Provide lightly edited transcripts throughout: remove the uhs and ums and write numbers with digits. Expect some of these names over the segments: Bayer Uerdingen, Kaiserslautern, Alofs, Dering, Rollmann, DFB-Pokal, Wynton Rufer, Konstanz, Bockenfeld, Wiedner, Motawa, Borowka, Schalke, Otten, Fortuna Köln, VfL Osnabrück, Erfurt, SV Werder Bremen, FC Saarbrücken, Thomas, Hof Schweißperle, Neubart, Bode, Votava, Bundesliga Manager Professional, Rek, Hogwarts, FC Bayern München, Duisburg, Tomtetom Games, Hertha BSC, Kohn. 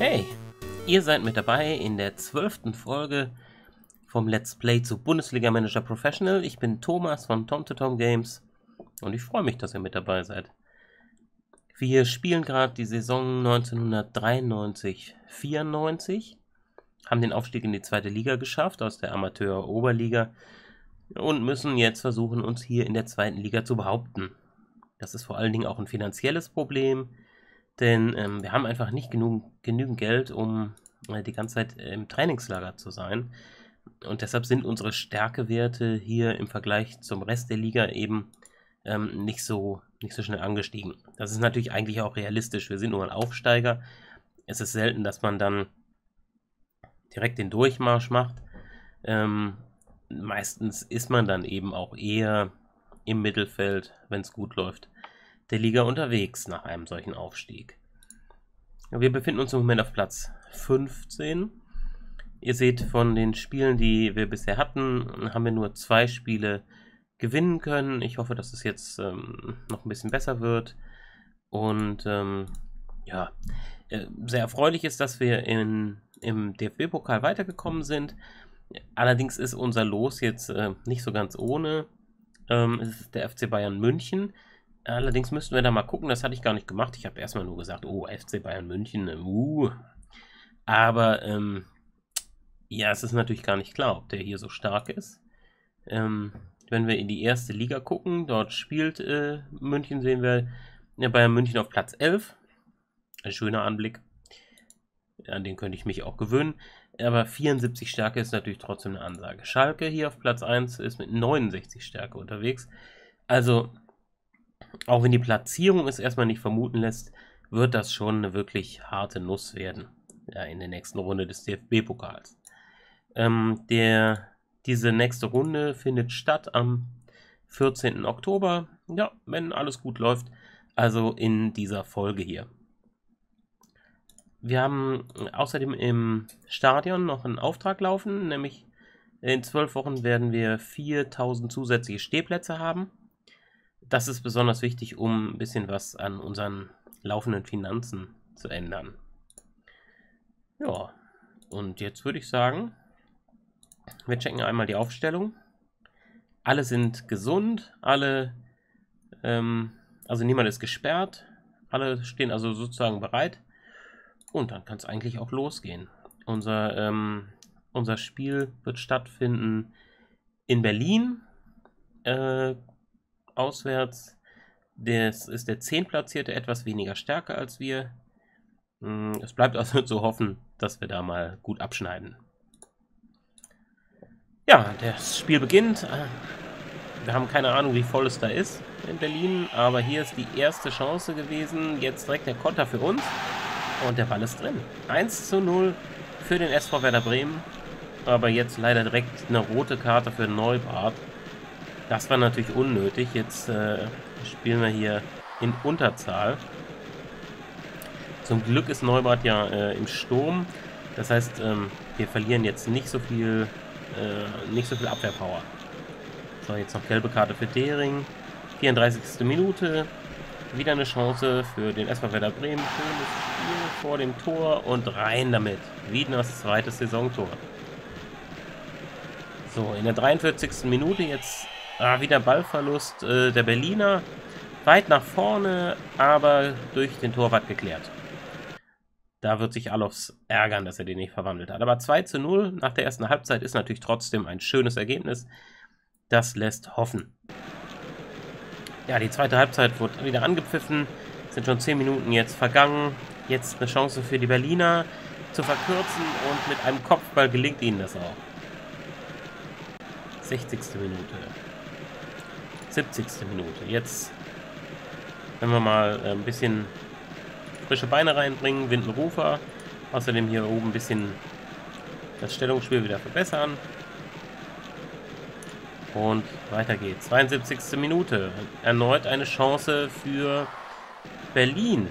Hey, ihr seid mit dabei in der 12. Folge vom Let's Play zu Bundesliga Manager Professional. Ich bin Thomas von Tomtetom Games und ich freue mich, dass ihr mit dabei seid. Wir spielen gerade die Saison 1993-94, haben den Aufstieg in die zweite Liga geschafft aus der Amateur-Oberliga und müssen jetzt versuchen, uns hier in der zweiten Liga zu behaupten. Das ist vor allen Dingen auch ein finanzielles Problem. Denn wir haben einfach nicht genügend Geld, um die ganze Zeit im Trainingslager zu sein. Und deshalb sind unsere Stärkewerte hier im Vergleich zum Rest der Liga eben nicht so schnell angestiegen. Das ist natürlich eigentlich auch realistisch. Wir sind nur ein Aufsteiger. Es ist selten, dass man dann direkt den Durchmarsch macht. Meistens ist man dann eben auch eher im Mittelfeld, wenn es gut läuft, der Liga unterwegs nach einem solchen Aufstieg. Wir befinden uns im Moment auf Platz 15. Ihr seht, von den Spielen, die wir bisher hatten, haben wir nur 2 Spiele gewinnen können. Ich hoffe, dass es jetzt noch ein bisschen besser wird. Und ja, sehr erfreulich ist, dass wir im DFB-Pokal weitergekommen sind. Allerdings ist unser Los jetzt nicht so ganz ohne. Es ist der FC Bayern München. Allerdings müssten wir da mal gucken, das hatte ich gar nicht gemacht. Ich habe erstmal nur gesagt, oh, FC Bayern München, Aber, ja, es ist natürlich gar nicht klar, ob der hier so stark ist. Wenn wir in die erste Liga gucken, dort spielt München, sehen wir Bayern München auf Platz 11. Ein schöner Anblick. An den könnte ich mich auch gewöhnen. Aber 74 Stärke ist natürlich trotzdem eine Ansage. Schalke hier auf Platz 1 ist mit 69 Stärke unterwegs. Also, auch wenn die Platzierung es erstmal nicht vermuten lässt, wird das schon eine wirklich harte Nuss werden, ja, in der nächsten Runde des DFB-Pokals. Diese nächste Runde findet statt am 14. Oktober, ja, wenn alles gut läuft, also in dieser Folge hier. Wir haben außerdem im Stadion noch einen Auftrag laufen, nämlich in 12 Wochen werden wir 4000 zusätzliche Stehplätze haben. Das ist besonders wichtig, um ein bisschen was an unseren laufenden Finanzen zu ändern. Ja, und jetzt würde ich sagen, wir checken einmal die Aufstellung. Alle sind gesund, alle, also niemand ist gesperrt, alle stehen also sozusagen bereit. Und dann kann es eigentlich auch losgehen. Unser Spiel wird stattfinden in Berlin, auswärts. Das ist der 10. Platzierte, etwas weniger stärker als wir. Es bleibt also zu hoffen, dass wir da mal gut abschneiden. Ja, das Spiel beginnt. Wir haben keine Ahnung, wie voll es da ist in Berlin, aber hier ist die erste Chance gewesen. Jetzt direkt der Konter für uns und der Ball ist drin. 1:0 für den SV Werder Bremen, aber jetzt leider direkt eine rote Karte für Neubart. Das war natürlich unnötig. Jetzt spielen wir hier in Unterzahl. Zum Glück ist Neubart ja im Sturm. Das heißt, wir verlieren jetzt nicht so viel Abwehrpower. So, jetzt noch gelbe Karte für Dering. 34. Minute. Wieder eine Chance für den SV Werder Bremen. Schönes Spiel vor dem Tor und rein damit. Wiedners zweites Saisontor. So, in der 43. Minute jetzt wieder Ballverlust der Berliner. Weit nach vorne, aber durch den Torwart geklärt. Da wird sich Alofs ärgern, dass er den nicht verwandelt hat. Aber 2:0 nach der ersten Halbzeit ist natürlich trotzdem ein schönes Ergebnis. Das lässt hoffen. Ja, die zweite Halbzeit wurde wieder angepfiffen. Sind schon 10 Minuten jetzt vergangen. Jetzt eine Chance für die Berliner zu verkürzen und mit einem Kopfball gelingt ihnen das auch. 60. Minute, 70. Minute, jetzt, wenn wir mal ein bisschen frische Beine reinbringen, Wynton Rufer, außerdem hier oben ein bisschen das Stellungsspiel wieder verbessern und weiter geht's. 72. Minute, erneut eine Chance für Berlin,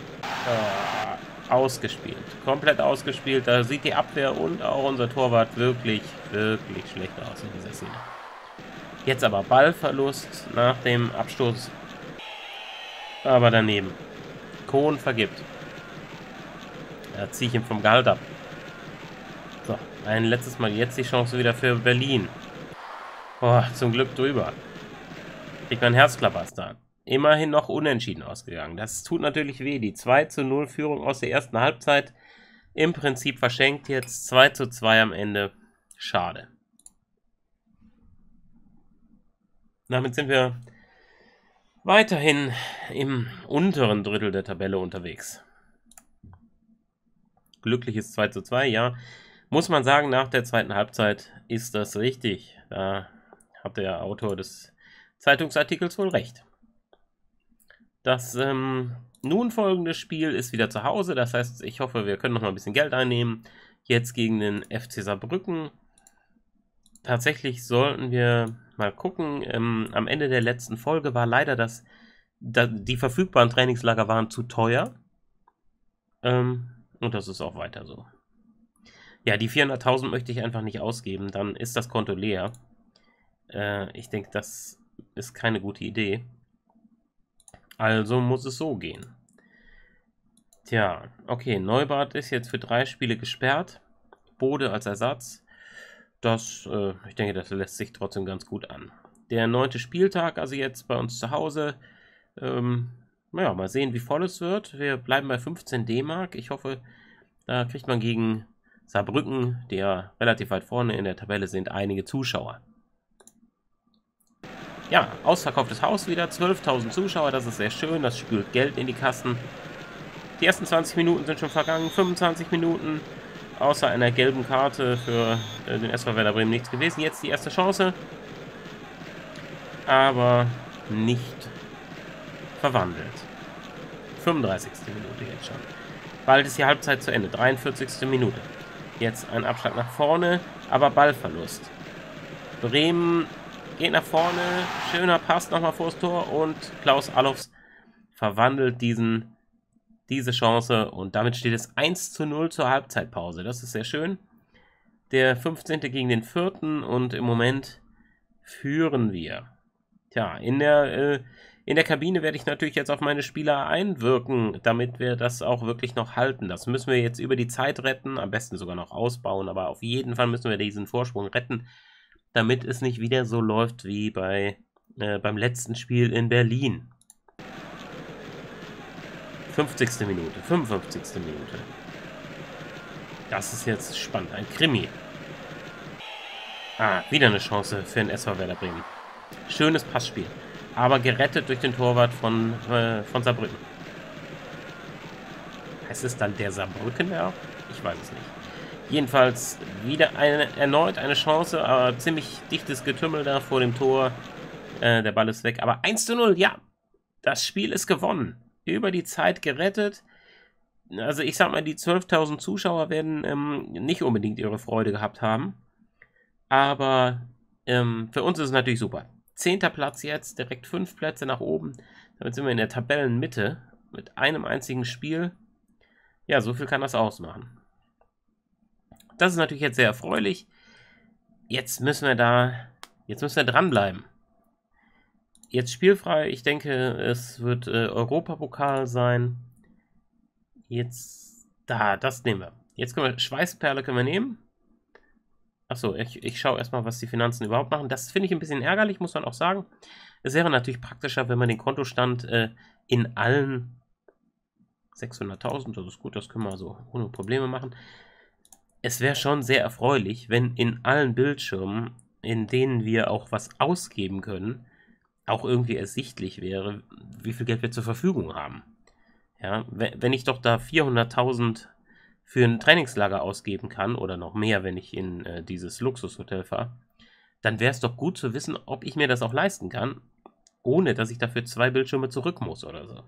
ausgespielt, komplett ausgespielt, da sieht die Abwehr und auch unser Torwart wirklich schlecht aus in dieser Szene. Jetzt aber Ballverlust nach dem Abstoß. Aber daneben. Kohn vergibt. Da ziehe ich ihn vom Gehalt ab. So, ein letztes Mal jetzt die Chance wieder für Berlin. Boah, zum Glück drüber. Kriegt mein Herzklapperstar. Immerhin noch unentschieden ausgegangen. Das tut natürlich weh. Die 2:0 Führung aus der ersten Halbzeit. Im Prinzip verschenkt jetzt 2:2 am Ende. Schade. Damit sind wir weiterhin im unteren Drittel der Tabelle unterwegs. Glückliches 2:2, ja. Muss man sagen, nach der zweiten Halbzeit ist das richtig. Da hat der Autor des Zeitungsartikels wohl recht. Das nun folgende Spiel ist wieder zu Hause. Das heißt, ich hoffe, wir können noch mal ein bisschen Geld einnehmen. Jetzt gegen den FC Saarbrücken. Tatsächlich sollten wir mal gucken. Am Ende der letzten Folge war leider, die verfügbaren Trainingslager waren zu teuer. Und das ist auch weiter so. Ja, die 400.000 möchte ich einfach nicht ausgeben. Dann ist das Konto leer. Ich denke, das ist keine gute Idee. Also muss es so gehen. Tja, okay, Neubart ist jetzt für 3 Spiele gesperrt. Bode als Ersatz. Das, ich denke, das lässt sich trotzdem ganz gut an. Der 9. Spieltag, also jetzt bei uns zu Hause. Naja, mal sehen, wie voll es wird. Wir bleiben bei 15 D-Mark. Ich hoffe, da kriegt man gegen Saarbrücken, die ja relativ weit vorne in der Tabelle sind, einige Zuschauer. Ja, ausverkauftes Haus wieder. 12.000 Zuschauer, das ist sehr schön. Das spült Geld in die Kassen. Die ersten 20 Minuten sind schon vergangen. 25 Minuten. Außer einer gelben Karte für den SV Werder Bremen nichts gewesen. Jetzt die erste Chance. Aber nicht verwandelt. 35. Minute jetzt schon. Bald ist die Halbzeit zu Ende. 43. Minute. Jetzt ein Abschlag nach vorne, aber Ballverlust. Bremen geht nach vorne. Schöner Pass nochmal vors Tor. Und Klaus Alofs verwandelt diese Chance und damit steht es 1:0 zur Halbzeitpause. Das ist sehr schön. Der 15. gegen den 4. und im Moment führen wir. Tja, in der Kabine werde ich natürlich jetzt auf meine Spieler einwirken, damit wir das auch wirklich noch halten. Das müssen wir jetzt über die Zeit retten, am besten sogar noch ausbauen, aber auf jeden Fall müssen wir diesen Vorsprung retten, damit es nicht wieder so läuft wie beim letzten Spiel in Berlin. 50. Minute, 55. Minute. Das ist jetzt spannend, ein Krimi. Ah, wieder eine Chance für den SV Werder Bremen. Schönes Passspiel, aber gerettet durch den Torwart von Saarbrücken. Heißt es dann der Saarbrückener? Ich weiß es nicht. Jedenfalls wieder erneut eine Chance, aber ziemlich dichtes Getümmel da vor dem Tor. Der Ball ist weg, aber 1:0, ja, das Spiel ist gewonnen. Über die Zeit gerettet. Also ich sag mal, die 12.000 Zuschauer werden nicht unbedingt ihre Freude gehabt haben. Aber für uns ist es natürlich super. 10. Platz jetzt, direkt 5 Plätze nach oben. Damit sind wir in der Tabellenmitte mit einem einzigen Spiel. Ja, so viel kann das ausmachen. Das ist natürlich jetzt sehr erfreulich. Jetzt müssen wir dranbleiben. Jetzt spielfrei, ich denke, es wird Europapokal sein. Jetzt, das nehmen wir. Jetzt können wir, Schweißperle können wir nehmen. Achso, ich schaue erstmal, was die Finanzen überhaupt machen. Das finde ich ein bisschen ärgerlich, muss man auch sagen. Es wäre natürlich praktischer, wenn man den Kontostand in allen 600.000, das ist gut, das können wir so ohne Probleme machen. Es wäre schon sehr erfreulich, wenn in allen Bildschirmen, in denen wir auch was ausgeben können, auch irgendwie ersichtlich wäre, wie viel Geld wir zur Verfügung haben. Ja, wenn ich doch da 400.000 für ein Trainingslager ausgeben kann, oder noch mehr, wenn ich in dieses Luxushotel fahre, dann wäre es doch gut zu wissen, ob ich mir das auch leisten kann, ohne dass ich dafür 2 Bildschirme zurück muss oder so.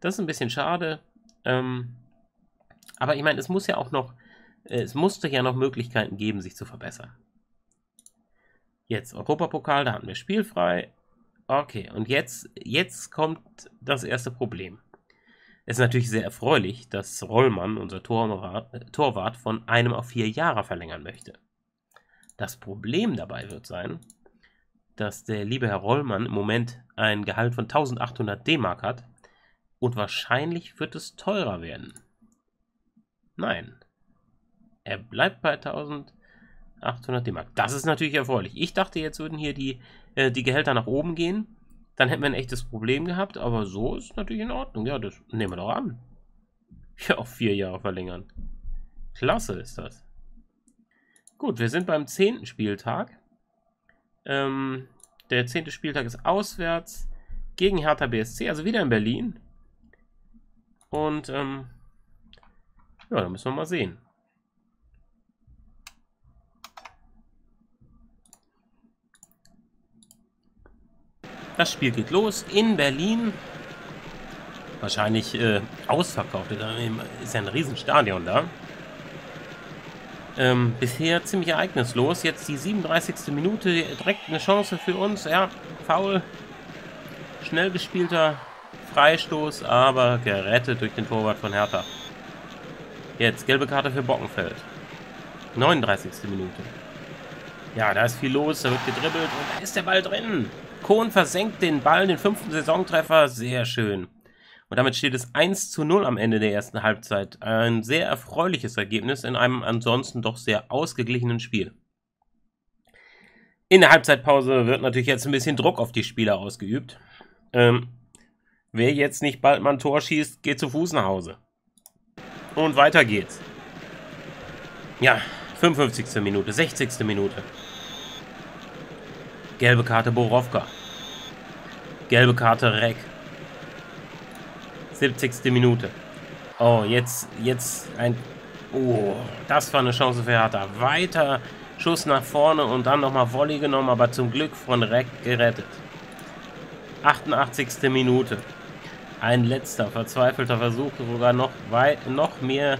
Das ist ein bisschen schade, aber ich meine, es musste ja noch Möglichkeiten geben, sich zu verbessern. Jetzt Europapokal, da hatten wir spielfrei. Okay, und jetzt kommt das erste Problem. Es ist natürlich sehr erfreulich, dass Rollmann, unser Torwart, von 1 auf 4 Jahre verlängern möchte. Das Problem dabei wird sein, dass der liebe Herr Rollmann im Moment ein Gehalt von 1.800 D-Mark hat und wahrscheinlich wird es teurer werden. Nein. Er bleibt bei 1800 D-Mark. Das ist natürlich erfreulich. Ich dachte, jetzt würden hier die Gehälter nach oben gehen. Dann hätten wir ein echtes Problem gehabt. Aber so ist natürlich in Ordnung. Ja, das nehmen wir doch an. Ja, auf 4 Jahre verlängern. Klasse ist das. Gut, wir sind beim 10. Spieltag. Der 10. Spieltag ist auswärts gegen Hertha BSC, also wieder in Berlin. Und ja, da müssen wir mal sehen. Das Spiel geht los in Berlin. Wahrscheinlich ausverkauft. Ist ja ein Riesenstadion da. Bisher ziemlich ereignislos. Jetzt die 37. Minute. Direkt eine Chance für uns. Ja, Foul. Schnell gespielter Freistoß, aber gerettet durch den Torwart von Hertha. Jetzt gelbe Karte für Bockenfeld. 39. Minute. Ja, da ist viel los. Da wird gedribbelt und da ist der Ball drin. Kohn versenkt den Ball, den 5. Saisontreffer. Sehr schön. Und damit steht es 1:0 am Ende der ersten Halbzeit. Ein sehr erfreuliches Ergebnis in einem ansonsten doch sehr ausgeglichenen Spiel. In der Halbzeitpause wird natürlich jetzt ein bisschen Druck auf die Spieler ausgeübt. Wer jetzt nicht bald mal ein Tor schießt, geht zu Fuß nach Hause. Und weiter geht's. Ja, 55. Minute, 60. Minute. Gelbe Karte Borowka. Gelbe Karte Rek. 70. Minute. Oh, jetzt ein... Oh, das war eine Chance für Hertha. Weiter Schuss nach vorne und dann nochmal Volley genommen, aber zum Glück von Rek gerettet. 88. Minute. Ein letzter, verzweifelter Versuch, sogar noch mehr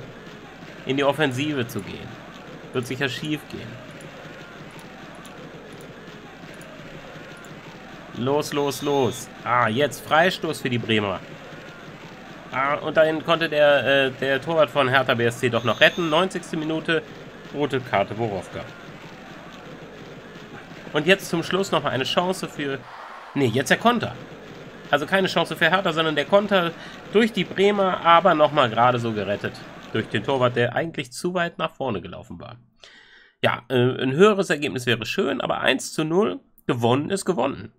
in die Offensive zu gehen. Wird sicher schief gehen. Los. Ah, jetzt Freistoß für die Bremer. Ah, und dann konnte der Torwart von Hertha BSC doch noch retten. 90. Minute, rote Karte Borowka. Und jetzt zum Schluss nochmal eine Chance für... Ne, jetzt der Konter. Also keine Chance für Hertha, sondern der Konter durch die Bremer, aber nochmal gerade so gerettet. Durch den Torwart, der eigentlich zu weit nach vorne gelaufen war. Ja, ein höheres Ergebnis wäre schön, aber 1:0 gewonnen ist gewonnen.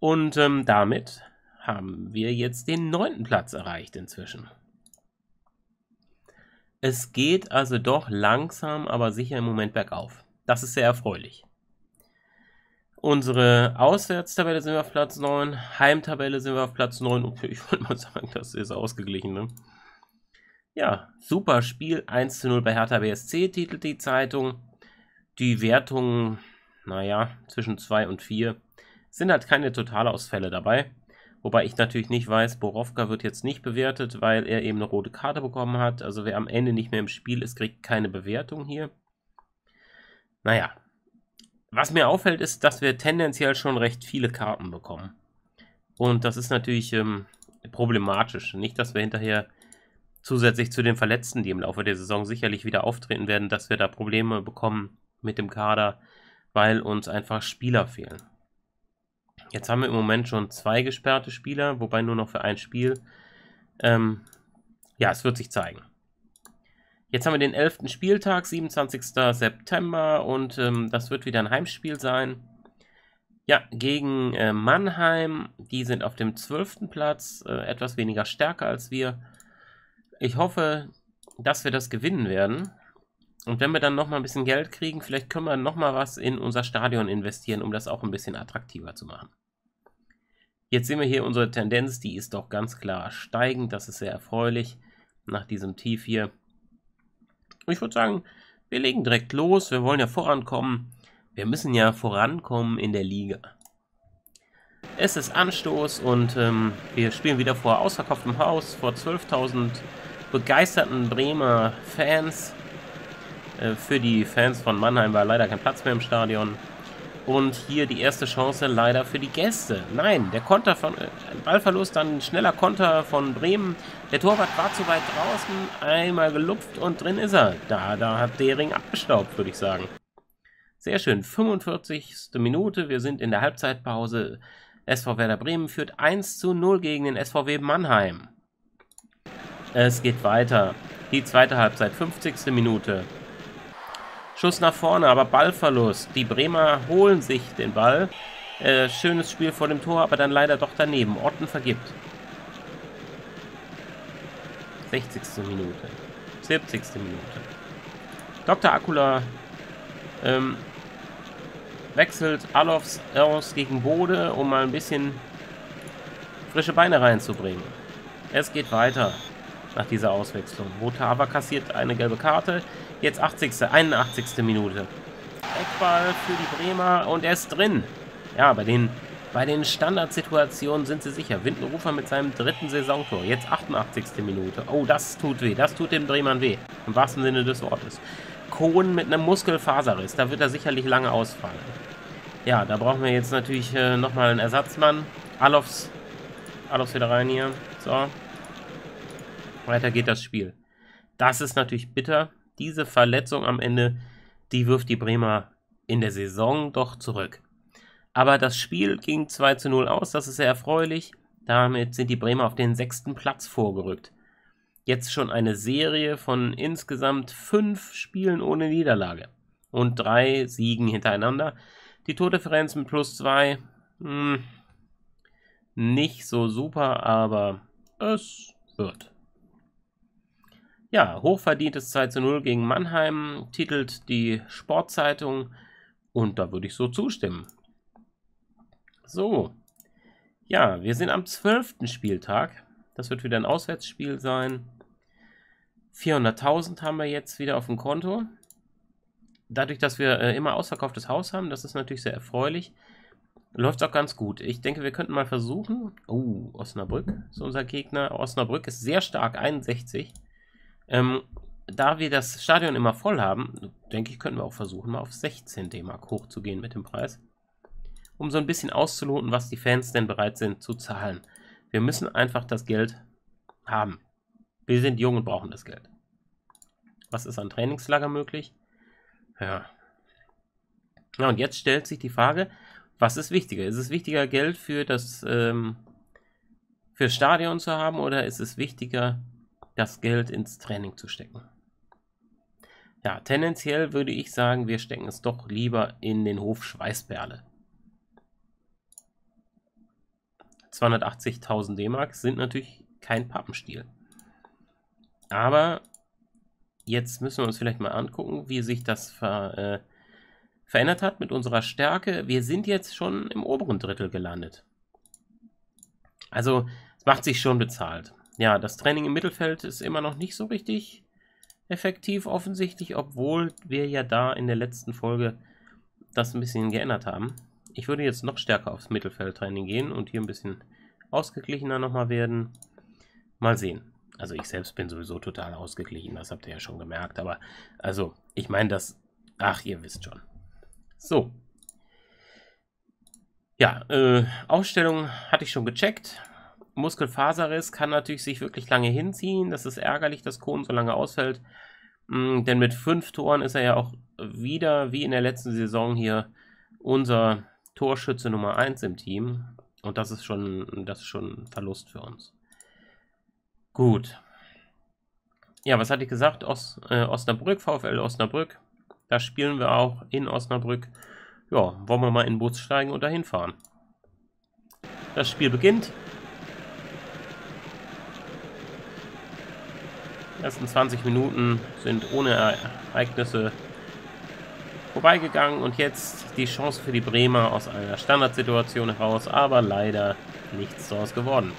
Und damit... haben wir jetzt den 9. Platz erreicht inzwischen. Es geht also doch langsam, aber sicher im Moment bergauf. Das ist sehr erfreulich. Unsere Auswärtstabelle sind wir auf Platz 9, Heimtabelle sind wir auf Platz 9. Und ich wollte mal sagen, das ist ausgeglichen, ne? Ja, super Spiel, 1:0 bei Hertha BSC, titelt die Zeitung. Die Wertungen, naja, zwischen 2 und 4, sind halt keine Totalausfälle dabei. Wobei ich natürlich nicht weiß, Borowka wird jetzt nicht bewertet, weil er eben eine rote Karte bekommen hat. Also wer am Ende nicht mehr im Spiel ist, kriegt keine Bewertung hier. Naja, was mir auffällt, ist, dass wir tendenziell schon recht viele Karten bekommen. Und das ist natürlich problematisch. Nicht, dass wir hinterher zusätzlich zu den Verletzten, die im Laufe der Saison sicherlich wieder auftreten werden, dass wir da Probleme bekommen mit dem Kader, weil uns einfach Spieler fehlen. Jetzt haben wir im Moment schon 2 gesperrte Spieler, wobei nur noch für ein Spiel. Ja, es wird sich zeigen. Jetzt haben wir den 11. Spieltag, 27. September und das wird wieder ein Heimspiel sein. Ja, gegen Mannheim, die sind auf dem 12. Platz, etwas weniger stärker als wir. Ich hoffe, dass wir das gewinnen werden. Und wenn wir dann nochmal ein bisschen Geld kriegen, vielleicht können wir nochmal was in unser Stadion investieren, um das auch ein bisschen attraktiver zu machen. Jetzt sehen wir hier unsere Tendenz, die ist doch ganz klar steigend. Das ist sehr erfreulich nach diesem Tief hier. Ich würde sagen, wir legen direkt los. Wir wollen ja vorankommen. Wir müssen ja vorankommen in der Liga. Es ist Anstoß und wir spielen wieder vor ausverkauftem Haus, vor 12.000 begeisterten Bremer Fans. Für die Fans von Mannheim war leider kein Platz mehr im Stadion. Und hier die erste Chance leider für die Gäste. Nein, der Konter von... Ballverlust, dann ein schneller Konter von Bremen. Der Torwart war zu weit draußen. Einmal gelupft und drin ist er. Da hat Dering abgestaubt, würde ich sagen. Sehr schön. 45. Minute. Wir sind in der Halbzeitpause. SV Werder Bremen führt 1:0 gegen den SVW Mannheim. Es geht weiter. Die zweite Halbzeit, 50. Minute. Schuss nach vorne, aber Ballverlust. Die Bremer holen sich den Ball. Schönes Spiel vor dem Tor, aber dann leider doch daneben. Otten vergibt. 60. Minute. 70. Minute. Dr. Akula wechselt Alofs aus gegen Bode, um mal ein bisschen frische Beine reinzubringen. Es geht weiter nach dieser Auswechslung. Motawa kassiert eine gelbe Karte. Jetzt 81. Minute. Eckball für die Bremer und er ist drin. Ja, bei den Standardsituationen sind sie sicher. Wynton Rufer mit seinem dritten Saisontor. Jetzt 88. Minute. Oh, das tut weh. Das tut den Bremern weh. Im wahrsten Sinne des Wortes. Kohn mit einem Muskelfaserriss. Da wird er sicherlich lange ausfallen. Ja, da brauchen wir jetzt natürlich nochmal einen Ersatzmann. Alofs wieder rein hier. So. Weiter geht das Spiel. Das ist natürlich bitter. Diese Verletzung am Ende, die wirft die Bremer in der Saison doch zurück. Aber das Spiel ging 2:0 aus, das ist sehr erfreulich. Damit sind die Bremer auf den 6. Platz vorgerückt. Jetzt schon eine Serie von insgesamt 5 Spielen ohne Niederlage und 3 Siegen hintereinander. Die Tordifferenz mit +2, nicht so super, aber es wird. Ja, hochverdientes 2:0 gegen Mannheim, titelt die Sportzeitung und da würde ich so zustimmen. So, ja, wir sind am 12. Spieltag, das wird wieder ein Auswärtsspiel sein, 400.000 haben wir jetzt wieder auf dem Konto, dadurch, dass wir immer ausverkauftes Haus haben, das ist natürlich sehr erfreulich, läuft es auch ganz gut. Ich denke, wir könnten mal versuchen, oh, Osnabrück ist unser Gegner, Osnabrück ist sehr stark, 61, da wir das Stadion immer voll haben, denke ich, könnten wir auch versuchen, mal auf 16 D-Mark hochzugehen mit dem Preis, um so ein bisschen auszuloten, was die Fans denn bereit sind zu zahlen. Wir müssen einfach das Geld haben. Wir sind jung und brauchen das Geld. Was ist an Trainingslager möglich? Ja. Ja, und jetzt stellt sich die Frage, was ist wichtiger? Ist es wichtiger, Geld für das für Stadion zu haben, oder ist es wichtiger, das Geld ins Training zu stecken? Ja, tendenziell würde ich sagen, wir stecken es doch lieber in den Hof Schweißperle. 280.000 D-Mark sind natürlich kein Pappenstiel. Aber jetzt müssen wir uns vielleicht mal angucken, wie sich das verändert hat mit unserer Stärke. Wir sind jetzt schon im oberen Drittel gelandet. Also es macht sich schon bezahlt. Ja, das Training im Mittelfeld ist immer noch nicht so richtig effektiv offensichtlich, obwohl wir ja da in der letzten Folge das ein bisschen geändert haben. Ich würde jetzt noch stärker aufs Mittelfeldtraining gehen und hier ein bisschen ausgeglichener nochmal werden. Mal sehen. Also ich selbst bin sowieso total ausgeglichen, das habt ihr ja schon gemerkt. Aber also ich meine das, ach ihr wisst schon. So. Ja, Aufstellung hatte ich schon gecheckt. Muskelfaserriss kann natürlich sich wirklich lange hinziehen. Das ist ärgerlich, dass Kohn so lange ausfällt. Denn mit 5 Toren ist er ja auch wieder, wie in der letzten Saison hier, unser Torschütze Nummer 1 im Team und das ist schon ein Verlust für uns. Gut. Ja, was hatte ich gesagt? Osnabrück, VfL Osnabrück. Da spielen wir auch in Osnabrück. Ja, wollen wir mal in den Bus steigen und dahin fahren. Das Spiel beginnt. Die ersten 20 Minuten sind ohne Ereignisse vorbeigegangen und jetzt die Chance für die Bremer aus einer Standardsituation heraus, aber leider nichts daraus geworden.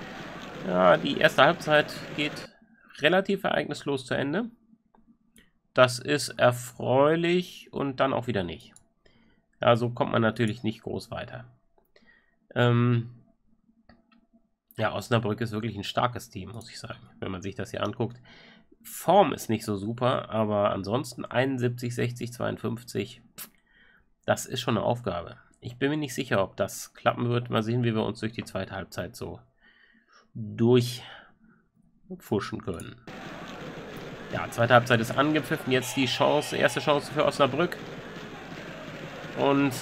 Ja, die erste Halbzeit geht relativ ereignislos zu Ende. Das ist erfreulich und dann auch wieder nicht. Ja, so kommt man natürlich nicht groß weiter. Ja, Osnabrück ist wirklich ein starkes Team, muss ich sagen, wenn man sich das hier anguckt. Form ist nicht so super, aber ansonsten 71, 60, 52, das ist schon eine Aufgabe. Ich bin mir nicht sicher, ob das klappen wird. Mal sehen, wie wir uns durch die zweite Halbzeit so durchpfuschen können. Ja, zweite Halbzeit ist angepfiffen. Jetzt die Chance, erste Chance für Osnabrück. Und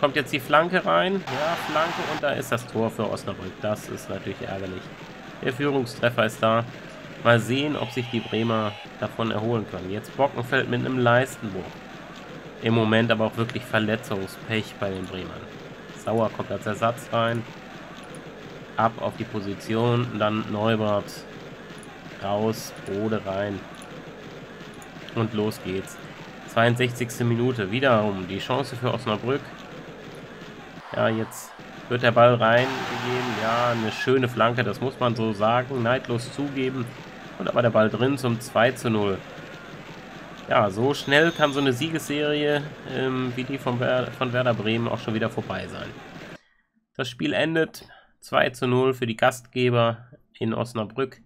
kommt jetzt die Flanke rein. Ja, Flanke und da ist das Tor für Osnabrück. Das ist natürlich ärgerlich. Der Führungstreffer ist da. Mal sehen, ob sich die Bremer davon erholen können. Jetzt Bockenfeld mit einem Leistenbruch. Im Moment aber auch wirklich Verletzungspech bei den Bremern. Sauer kommt als Ersatz rein. Ab auf die Position. Dann Neubart raus, Bode rein. Und los geht's. 62. Minute. Wiederum die Chance für Osnabrück. Ja, jetzt wird der Ball reingegeben. Ja, eine schöne Flanke, das muss man so sagen. Neidlos zugeben. Und aber der Ball drin zum 2:0. Ja, so schnell kann so eine Siegesserie wie die von Werder Bremen auch schon wieder vorbei sein. Das Spiel endet 2:0 für die Gastgeber in Osnabrück.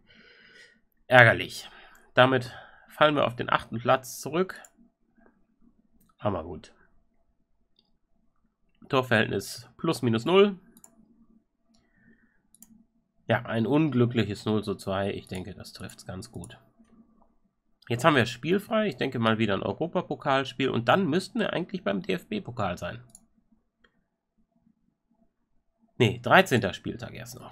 Ärgerlich. Damit fallen wir auf den 8. Platz zurück. Aber gut. Torverhältnis +/-0. Ja, ein unglückliches 0:2. Ich denke, das trifft es ganz gut. Jetzt haben wir spielfrei. Ich denke mal wieder ein Europapokalspiel. Und dann müssten wir eigentlich beim DFB-Pokal sein. Ne, 13. Spieltag erst noch.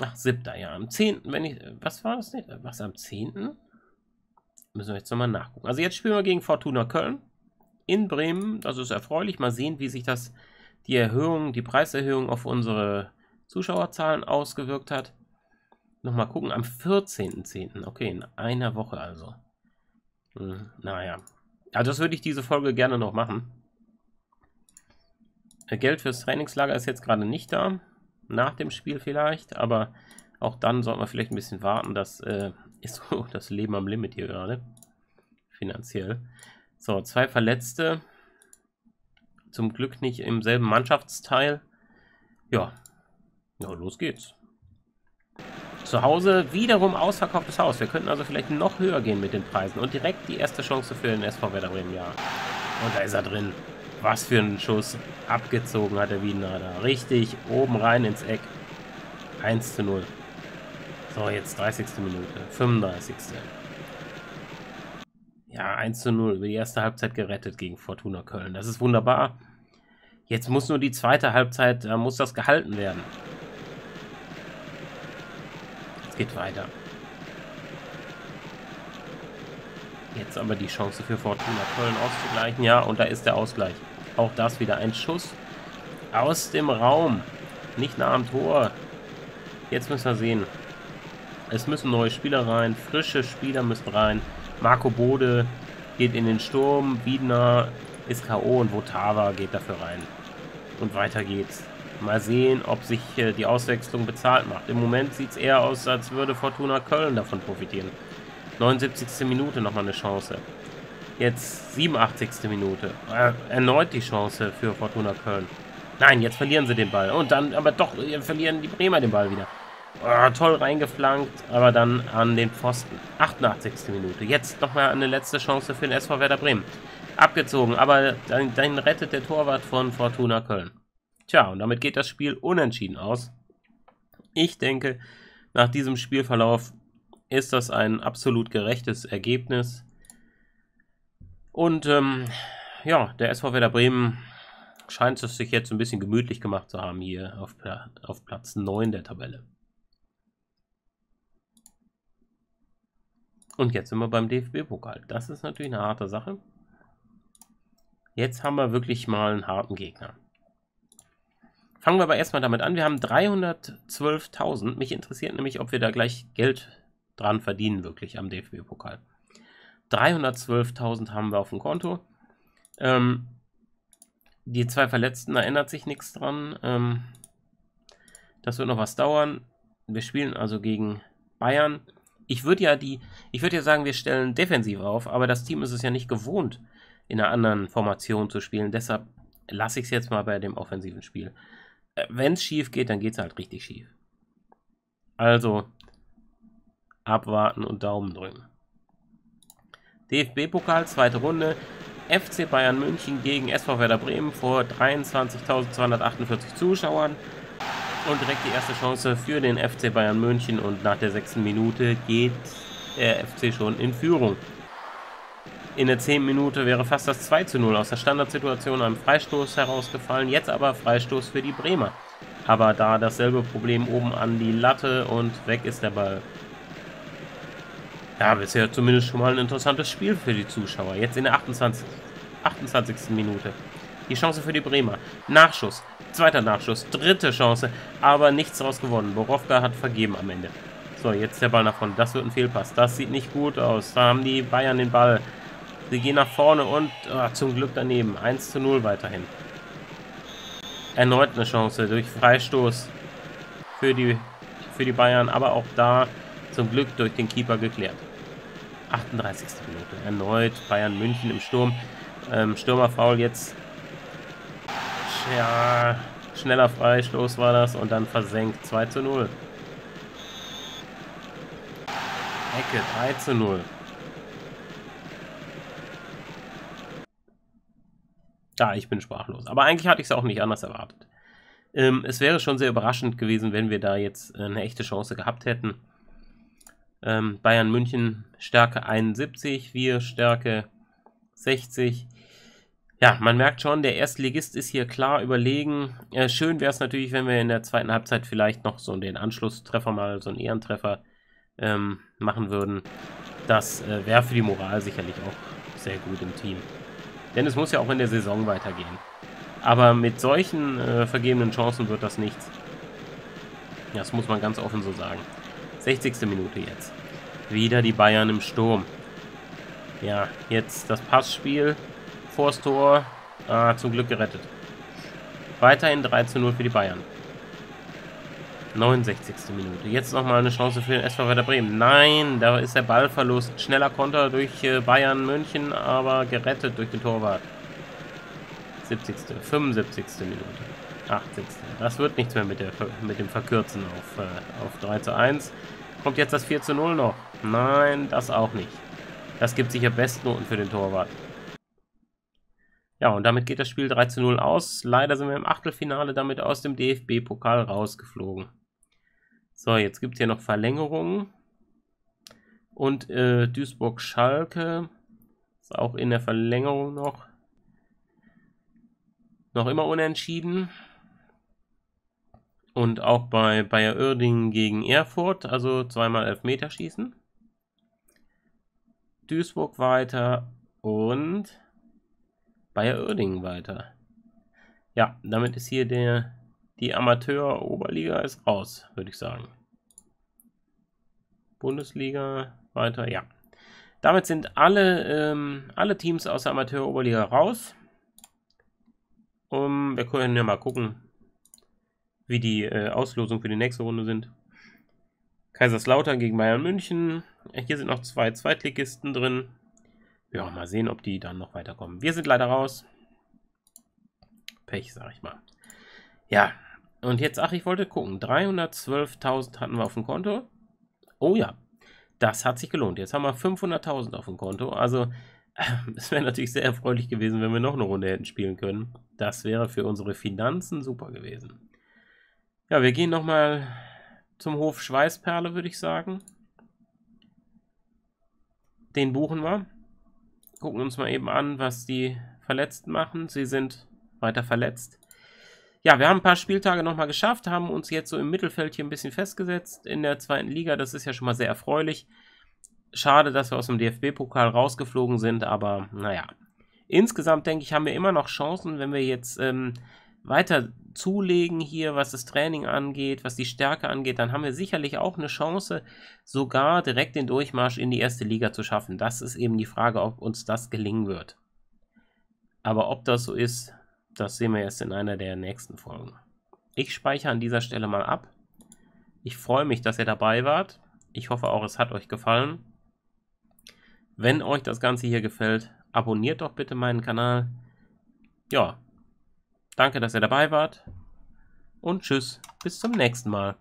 Ach, 7. Ja, am 10. Wenn ich, was war das nicht? Was, am 10.? Müssen wir jetzt nochmal nachgucken. Also jetzt spielen wir gegen Fortuna Köln. In Bremen, das ist erfreulich. Mal sehen, wie sich das die Preiserhöhung auf unsere Zuschauerzahlen ausgewirkt hat. Nochmal gucken, am 14.10. Okay, in einer Woche also. Naja. Also das würde ich diese Folge gerne noch machen. Geld fürs Trainingslager ist jetzt gerade nicht da. Nach dem Spiel vielleicht, aber auch dann sollten wir vielleicht ein bisschen warten. Das ist so das Leben am Limit hier gerade. Finanziell. So, 2 Verletzte. Zum Glück nicht im selben Mannschaftsteil. Ja. Ja, los geht's. Zu Hause wiederum ausverkauftes Haus. Wir könnten also vielleicht noch höher gehen mit den Preisen. Und direkt die erste Chance für den SV Werder Bremen. Ja. Und da ist er drin. Was für ein Schuss. Abgezogen hat der Wiedner da. Richtig oben rein ins Eck. 1:0. So, jetzt 30. Minute. 35. Ja, 1:0 über die erste Halbzeit gerettet gegen Fortuna Köln. Das ist wunderbar. Jetzt muss nur die zweite Halbzeit, da muss das gehalten werden. Es geht weiter. Jetzt aber die Chance für Fortuna Köln auszugleichen. Ja, und da ist der Ausgleich. Auch das wieder ein Schuss aus dem Raum. Nicht nah am Tor. Jetzt müssen wir sehen. Es müssen neue Spieler rein. Frische Spieler müssen rein. Marco Bode geht in den Sturm, Wiedner ist K.O. und Votava geht dafür rein. Und weiter geht's. Mal sehen, ob sich die Auswechslung bezahlt macht. Im Moment sieht es eher aus, als würde Fortuna Köln davon profitieren. 79. Minute nochmal eine Chance. Jetzt 87. Minute. Erneut die Chance für Fortuna Köln. Nein, jetzt verlieren sie den Ball. Und dann, aber doch, verlieren die Bremer den Ball wieder. Oh, toll reingeflankt, aber dann an den Pfosten. 88. Minute. Jetzt nochmal eine letzte Chance für den SV Werder Bremen. Abgezogen, aber dann rettet der Torwart von Fortuna Köln. Tja, und damit geht das Spiel unentschieden aus. Ich denke, nach diesem Spielverlauf ist das ein absolut gerechtes Ergebnis. Und ja, der SV Werder Bremen scheint es sich jetzt ein bisschen gemütlich gemacht zu haben hier auf Platz 9 der Tabelle. Und jetzt sind wir beim DFB-Pokal. Das ist natürlich eine harte Sache. Jetzt haben wir wirklich mal einen harten Gegner. Fangen wir aber erstmal damit an. Wir haben 312.000. Mich interessiert nämlich, ob wir da gleich Geld dran verdienen, wirklich am DFB-Pokal. 312.000 haben wir auf dem Konto. Die 2 Verletzten, da ändert sich nichts dran. Das wird noch was dauern. Wir spielen also gegen Bayern. Ich würde ja sagen, wir stellen defensiv auf, aber das Team ist es ja nicht gewohnt, in einer anderen Formation zu spielen. Deshalb lasse ich es jetzt mal bei dem offensiven Spiel. Wenn es schief geht, dann geht es halt richtig schief. Also, abwarten und Daumen drücken. DFB-Pokal, zweite Runde. FC Bayern München gegen SV Werder Bremen vor 23.248 Zuschauern. Und direkt die erste Chance für den FC Bayern München und nach der 6. Minute geht der FC schon in Führung. In der 10. Minute wäre fast das 2:0 aus der Standardsituation einem Freistoß herausgefallen, jetzt aber Freistoß für die Bremer. Aber da dasselbe Problem oben an die Latte und weg ist der Ball. Ja, bisher zumindest schon mal ein interessantes Spiel für die Zuschauer. Jetzt in der 28. Minute. Die Chance für die Bremer. Nachschuss. Zweiter Nachschuss. Dritte Chance. Aber nichts draus gewonnen. Borowka hat vergeben am Ende. So, jetzt der Ball nach vorne. Das wird ein Fehlpass. Das sieht nicht gut aus. Da haben die Bayern den Ball. Sie gehen nach vorne und zum Glück daneben. 1:0 weiterhin. Erneut eine Chance durch Freistoß für die Bayern. Aber auch da zum Glück durch den Keeper geklärt. 38. Minute. Erneut Bayern München im Sturm. Stürmerfoul jetzt. Ja, schneller Freistoß war das und dann versenkt. 2:0. Ecke, 3:0. Ja, ich bin sprachlos. Aber eigentlich hatte ich es auch nicht anders erwartet. Es wäre schon sehr überraschend gewesen, wenn wir da jetzt eine echte Chance gehabt hätten. Bayern München Stärke 71, wir Stärke 60. Ja, man merkt schon, der Erstligist ist hier klar überlegen. Schön wäre es natürlich, wenn wir in der zweiten Halbzeit vielleicht noch so den Anschlusstreffer mal, so einen Ehrentreffer machen würden. Das wäre für die Moral sicherlich auch sehr gut im Team. Denn es muss ja auch in der Saison weitergehen. Aber mit solchen vergebenen Chancen wird das nichts. Das muss man ganz offen so sagen. 60. Minute jetzt. Wieder die Bayern im Sturm. Ja, jetzt das Passspiel. Vors Tor. Ah, zum Glück gerettet. Weiterhin 3:0 für die Bayern. 69. Minute. Jetzt nochmal eine Chance für den SV Werder Bremen. Nein, da ist der Ballverlust. Schneller Konter durch Bayern München, aber gerettet durch den Torwart. 75. Minute. 80. Das wird nichts mehr mit dem Verkürzen auf 3:1. Kommt jetzt das 4:0 noch? Nein, das auch nicht. Das gibt sicher Bestnoten für den Torwart. Ja, und damit geht das Spiel 3:0 aus. Leider sind wir im Achtelfinale damit aus dem DFB-Pokal rausgeflogen. So, jetzt gibt es hier noch Verlängerungen. Und Duisburg-Schalke ist auch in der Verlängerung noch. Noch immer unentschieden. Und auch bei Bayer Uerdingen gegen Erfurt, also zweimal Elfmeterschießen. Duisburg weiter und Bayer Uerdingen weiter. Ja, damit ist hier die Amateur-Oberliga ist raus, würde ich sagen. Bundesliga weiter, ja. Damit sind alle Teams aus der Amateur-Oberliga raus. Wir können ja mal gucken, wie die Auslosung für die nächste Runde sind. Kaiserslautern gegen Bayern München. Hier sind noch zwei Zweitligisten drin. Ja, mal sehen, ob die dann noch weiterkommen. Wir sind leider raus. Pech, sag ich mal. Ja, und jetzt, ach, ich wollte gucken. 312.000 hatten wir auf dem Konto. Oh ja, das hat sich gelohnt. Jetzt haben wir 500.000 auf dem Konto. Also, es wäre natürlich sehr erfreulich gewesen, wenn wir noch eine Runde hätten spielen können. Das wäre für unsere Finanzen super gewesen. Ja, wir gehen nochmal zum Hof Schweißperle, würde ich sagen. Den buchen wir. Gucken uns mal eben an, was die Verletzten machen. Sie sind weiter verletzt. Ja, wir haben ein paar Spieltage nochmal geschafft, haben uns jetzt so im Mittelfeld hier ein bisschen festgesetzt in der zweiten Liga. Das ist ja schon mal sehr erfreulich. Schade, dass wir aus dem DFB-Pokal rausgeflogen sind, aber naja. Insgesamt, denke ich, haben wir immer noch Chancen, wenn wir jetzt weiter zulegen hier, was das Training angeht, was die Stärke angeht, dann haben wir sicherlich auch eine Chance, sogar direkt den Durchmarsch in die erste Liga zu schaffen. Das ist eben die Frage, ob uns das gelingen wird. Aber ob das so ist, das sehen wir erst in einer der nächsten Folgen. Ich speichere an dieser Stelle mal ab. Ich freue mich, dass ihr dabei wart. Ich hoffe auch, es hat euch gefallen. Wenn euch das Ganze hier gefällt, abonniert doch bitte meinen Kanal. Ja, danke, dass ihr dabei wart und tschüss, bis zum nächsten Mal.